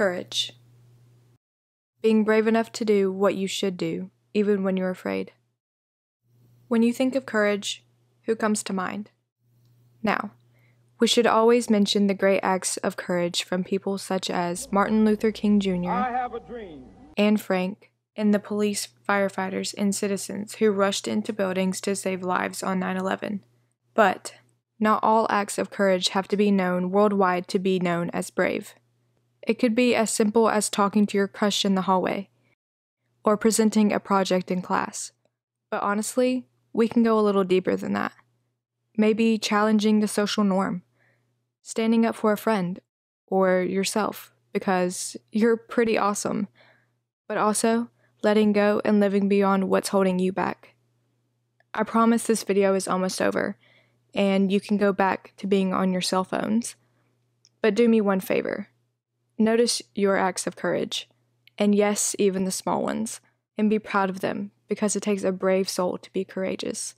Courage. Being brave enough to do what you should do, even when you're afraid. When you think of courage, who comes to mind? Now, we should always mention the great acts of courage from people such as Martin Luther King Jr., Anne Frank, and the police, firefighters, and citizens who rushed into buildings to save lives on 9/11. But not all acts of courage have to be known worldwide to be known as brave. It could be as simple as talking to your crush in the hallway or presenting a project in class. But honestly, we can go a little deeper than that. Maybe challenging the social norm, standing up for a friend or yourself because you're pretty awesome, but also letting go and living beyond what's holding you back. I promise this video is almost over, and you can go back to being on your cell phones. But do me one favor. Notice your acts of courage, and yes, even the small ones, and be proud of them because it takes a brave soul to be courageous.